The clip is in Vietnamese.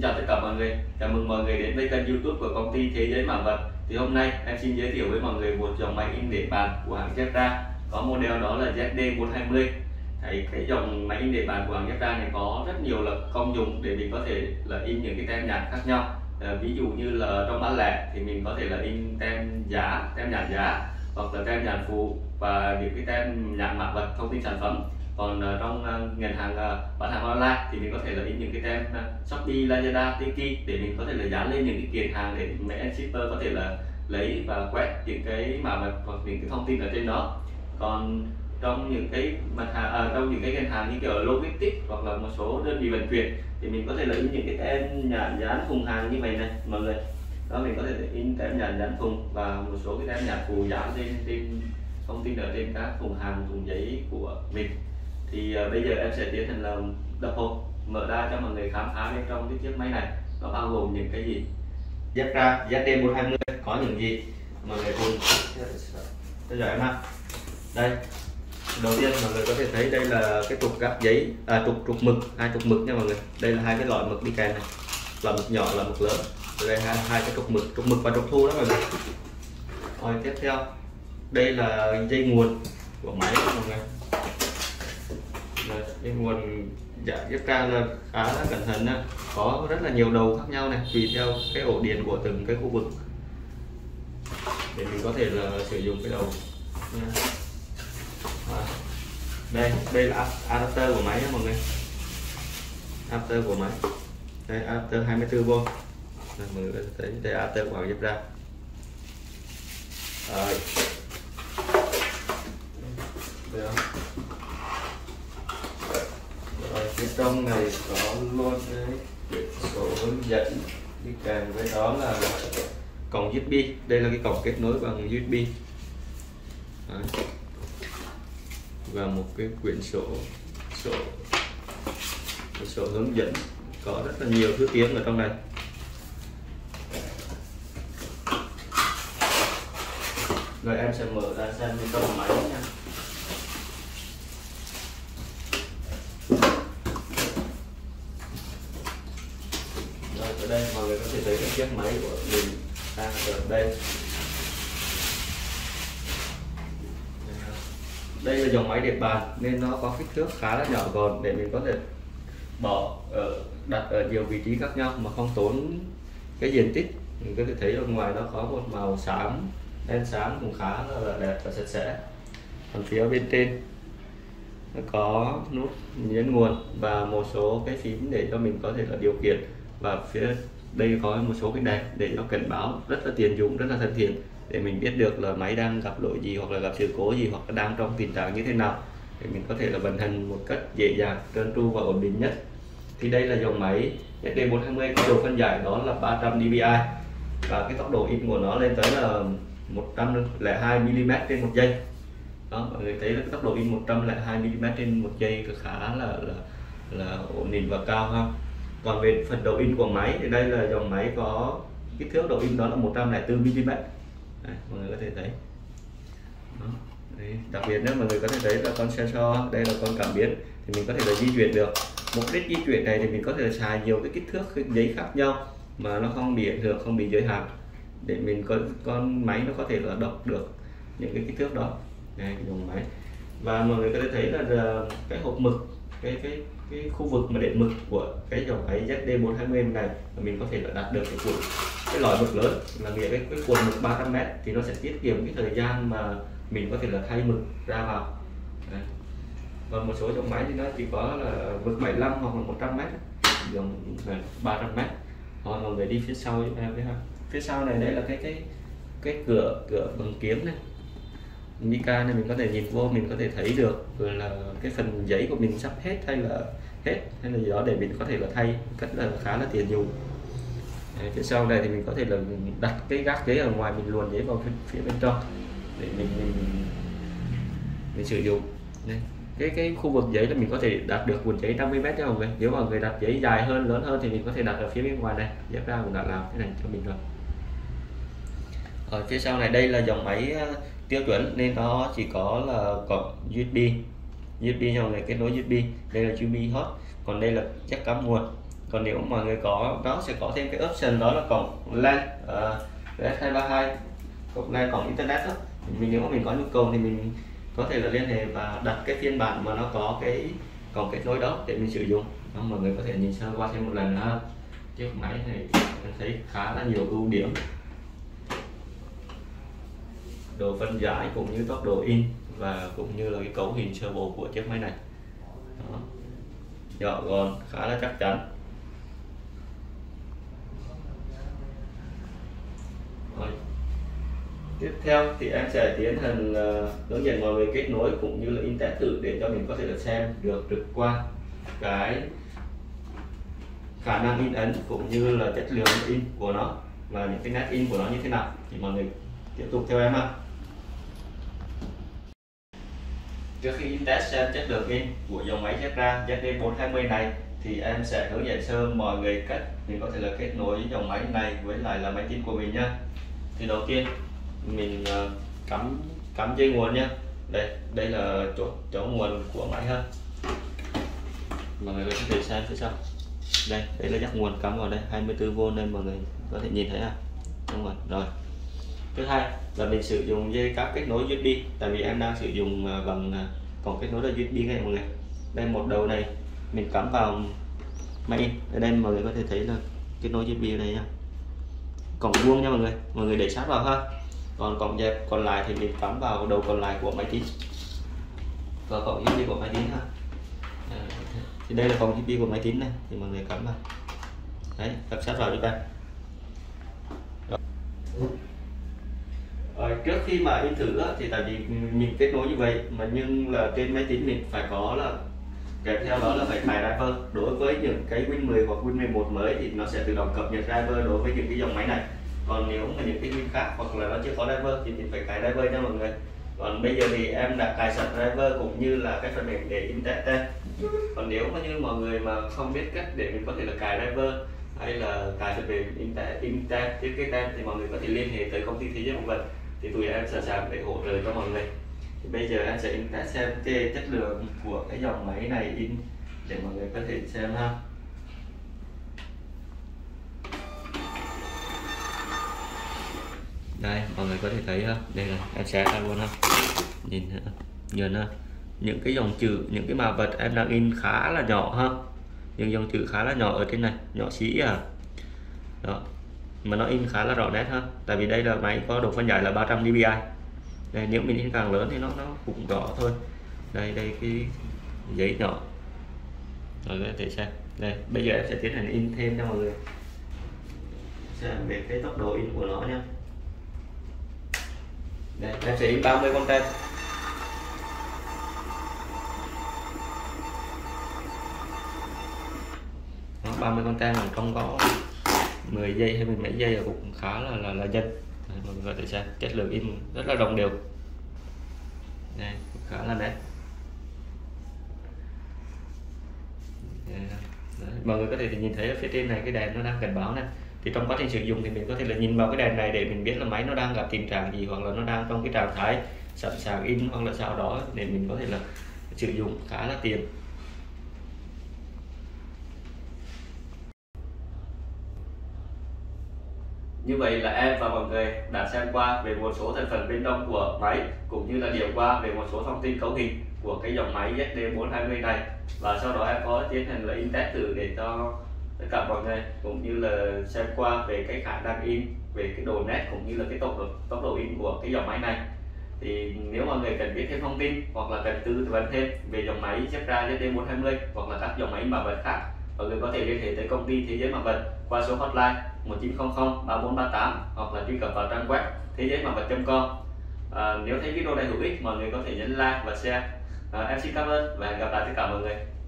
Xin chào tất cả mọi người, chào mừng mọi người đến với kênh YouTube của công ty Thế giới mã vạch. Thì hôm nay em xin giới thiệu với mọi người một dòng máy in để bàn của hãng Zebra, có model đó là ZD420. Thấy cái dòng máy in để bàn của hãng Zebra này có rất nhiều là công dụng để mình có thể là in những cái tem nhãn khác nhau. Ví dụ như là trong bán lẻ thì mình có thể là in tem giá, tem nhãn giá hoặc là tem nhãn phụ và những cái tem nhãn mã vạch thông tin sản phẩm. Còn trong ngành hàng bán hàng online thì mình có thể là in những cái tem Shopee, Lazada, Tiki để mình có thể là dán lên những cái kiện hàng để mẹ shipper có thể là lấy và quét những cái mã vạch hoặc những cái thông tin ở trên đó. Còn trong những cái mặt hàng trong những cái ngành hàng như kiểu logistics hoặc là một số đơn vị vận chuyển thì mình có thể là in những cái tem nhãn dán thùng hàng như vậy này mọi người. Đó, mình có thể là in tem nhãn dán thùng và một số cái tem nhãn phụ dán trên thông tin ở trên các thùng hàng, thùng giấy của mình. Thì bây giờ em sẽ tiến hành là đập hộp, mở ra cho mọi người khám phá bên trong cái chiếc máy này nó bao gồm những cái gì. Zebra ZD420 có những gì mọi người cùng theo dõi em ha. Đây, đầu tiên mọi người có thể thấy đây là cái trục gắp giấy, trục mực, hai trục mực nha mọi người. Đây là hai cái loại mực đi kèm này, loại mực nhỏ là mực lớn. Đây hai cái trục mực và trục thu đó mọi người. Rồi tiếp theo đây là dây nguồn của máy đó mọi người. Cái nguồn Zebra là khá là cẩn thận, có rất là nhiều đầu khác nhau này, tùy theo cái ổ điện của từng cái khu vực để mình có thể là sử dụng cái đầu. Đây là adapter của máy mọi người, adapter của máy, đây adapter 24V mọi người thấy, đây adapter của Zebra. Trong này có luôn cái số dẫn đi kèm với đó là cổng USB. Đây là cái cổng kết nối bằng USB. Đấy. Và một cái quyển sổ hướng dẫn, có rất là nhiều thứ tiếng ở trong này. Rồi em sẽ mở ra xem bên trong máy nha. Đây mọi người có thể thấy cái chiếc máy của mình đang ở đây. Đây là dòng máy để bàn nên nó có kích thước khá là nhỏ gọn để mình có thể đặt ở nhiều vị trí khác nhau mà không tốn cái diện tích. Mình có thể thấy ở ngoài nó có một màu xám, đen xám cũng khá là đẹp và sạch sẽ. Còn phía bên trên nó có nút nhấn nguồn và một số cái phím để cho mình có thể là điều khiển. Và phía đây có một số cái đèn để nó cảnh báo, rất là tiện dụng, rất là thân thiện để mình biết được là máy đang gặp lỗi gì hoặc là gặp sự cố gì hoặc là đang trong tình trạng như thế nào để mình có thể là vận hành một cách dễ dàng, trơn tru và ổn định nhất. Thì đây là dòng máy ZD420 có độ phân giải đó là 300 DPI và cái tốc độ in của nó lên tới là 102mm/giây. Đó, mọi người thấy là cái tốc độ in 102mm/giây khá là ổn định và cao ha. Còn về phần đầu in của máy thì đây là dòng máy có kích thước đầu in đó là 104mm. Mọi người có thể thấy đó. Đấy, đặc biệt nữa mọi người có thể thấy là con sensor, đây là con cảm biến thì mình có thể là di chuyển được. Mục đích di chuyển này thì mình có thể là xài nhiều cái kích thước cái giấy khác nhau mà nó không bị ảnh hưởng, không bị giới hạn để mình có con máy nó có thể là đọc được những cái kích thước đó. Đây dòng máy và mọi người có thể thấy là cái hộp mực, cái khu vực mà để mực của cái dòng máy ZD420 này mình có thể là đạt được cái loại mực lớn, là nghĩa cái cuộn mực 300m thì nó sẽ tiết kiệm cái thời gian mà mình có thể là thay mực ra vào. Đấy. Còn một số dòng máy thì nó chỉ có là mực 75 hoặc là 100m, dòng 300m. Còn mọi người đi phía sau chúng em thấy ha. Phía sau này đây là cái cửa bằng kiếm này. Mica này mình có thể nhìn vô, mình có thể thấy được là cái phần giấy của mình sắp hết hay là gì đó để mình có thể là thay cách là khá là tiện dụng. Phía sau này thì mình có thể là đặt cái gác giấy ở ngoài, mình luồn giấy vào phía bên trong để mình sử dụng. Đây. Cái khu vực giấy là mình có thể đặt được cuộn giấy 50m cho mọi người. Nếu mà người đặt giấy dài hơn, lớn hơn thì mình có thể đặt ở phía bên ngoài này. Zebra cũng đã làm thế này cho mình rồi. Ở phía sau này đây là dòng máy tiêu chuẩn nên nó chỉ có là cổng USB, nhau này kết nối USB, đây là USB hot, còn đây là jack cắm nguồn Còn nếu mà người có nó sẽ có thêm cái option đó là cổng LAN RS232 cổng LAN, cổng internet đó. Mình nếu mà mình có nhu cầu thì mình có thể là liên hệ và đặt cái phiên bản mà nó có cái cổng kết nối đó để mình sử dụng. Đó, mọi người có thể nhìn sơ qua thêm một lần ha. Chiếc máy này mình thấy khá là nhiều ưu điểm, độ phân giải cũng như tốc độ in và cũng như là cái cấu hình sơ bộ của chiếc máy này đó. Nhỏ gọn, khá là chắc chắn. Rồi. Tiếp theo thì em sẽ tiến hành hướng dẫn mọi người kết nối cũng như là in test thử để cho mình có thể là xem được trực quan cái khả năng in ấn cũng như là chất lượng in của nó và những cái nét in của nó như thế nào. Thì mọi người tiếp tục theo em ha. Trước khi in test xem chất lượng in của dòng máy Zebra ZD420 này thì em sẽ hướng dẫn sơ mọi người cách mình có thể là kết nối dòng máy này với lại là máy in của mình nhá. Thì đầu tiên mình cắm dây nguồn nhá. Đây là chỗ nguồn của máy ha. Mọi người có thể xem phía sau. Đây là giắc nguồn cắm vào đây 24V nên mọi người có thể nhìn thấy ha. Đúng rồi. Thứ hai là mình sử dụng dây cáp kết nối USB, tại vì em đang sử dụng bằng cổng kết nối là USB này mọi người. Đây một đầu này mình cắm vào máy in. Ở đây mọi người có thể thấy là kết nối USB này nha. Cổng vuông nha mọi người. Mọi người để sát vào ha. Còn cổng dẹp còn lại thì mình cắm vào đầu còn lại của máy tính. Và cổng USB của máy tính ha. Thì đây là cổng USB của máy tính này thì mọi người cắm vào. Đấy, cắm sát vào giúp em. Trước khi mà in thử thì tại vì mình kết nối như vậy mà nhưng là trên máy tính mình phải có là kèm theo đó là phải cài driver. Đối với những cái Win 10 hoặc Win 11 mới thì nó sẽ tự động cập nhật driver đối với những cái dòng máy này. Còn nếu mà những cái Win khác hoặc là nó chưa có driver thì mình phải cài driver nha mọi người. Còn bây giờ thì em đã cài sẵn driver cũng như là cái phần mềm để in test. Còn nếu mà như mọi người mà không biết cách để mình có thể là cài driver hay là cài phần mềm in test thiết kế tem thì mọi người có thể liên hệ tới công ty Thế giới mã vạch. Thì tụi em sẵn sàng để hỗ trợ cho mọi người. Thì bây giờ em sẽ in test xem cái chất lượng của cái dòng máy này in để mọi người có thể xem ha. Đây mọi người có thể thấy ha, đây là em sẽ ra luôn ha. Nhìn ha, nhìn ha. Những cái dòng chữ, những cái mã vạch em đang in khá là nhỏ ha. Những dòng chữ khá là nhỏ ở trên này, nhỏ xí à. Đó. Mà nó in khá là rõ nét ha, tại vì đây là máy có độ phân giải là 300 DPI. Đây, nếu mình in càng lớn thì nó cũng rõ thôi. Đây cái giấy nhỏ. Rồi các bạn thể xem. Đây, bây giờ em sẽ tiến hành in thêm cho mọi người. Xem về cái tốc độ in của nó nha. Đây, em sẽ in 30 con tem. Đó, 30 con tem trong có 10 giây hay 17 giây là cũng khá là nhanh. Mọi người có thể xem chất lượng in rất là đồng đều. Đây, khá là nét. Mọi người có thể nhìn thấy ở phía trên này cái đèn nó đang cảnh báo này. Thì trong quá trình sử dụng thì mình có thể là nhìn vào cái đèn này để mình biết là máy nó đang gặp tình trạng gì hoặc là nó đang trong cái trạng thái sẵn sàng in hoặc là sao đó để mình có thể là sử dụng khá là tiện. Như vậy là em và mọi người đã xem qua về một số thành phần bên trong của máy cũng như là điểm qua về một số thông tin cấu hình của cái dòng máy ZD420 này, và sau đó em có tiến hành là in test thử để cho tất cả mọi người cũng như là xem qua về cái khả năng in, về cái độ nét cũng như là cái tốc độ in của cái dòng máy này. Thì nếu mọi người cần biết thêm thông tin hoặc là cần tư vấn thêm về dòng máy Zebra ZD420 hoặc là các dòng máy mã vạch khác, mọi người có thể liên hệ tới công ty Thế giới mã vạch qua số hotline 1900 3438 hoặc là truy cập vào trang web thegioimavach.com. Nếu thấy video này hữu ích, mọi người có thể nhấn like và share. Em xin cảm ơn và hẹn gặp lại tất cả mọi người.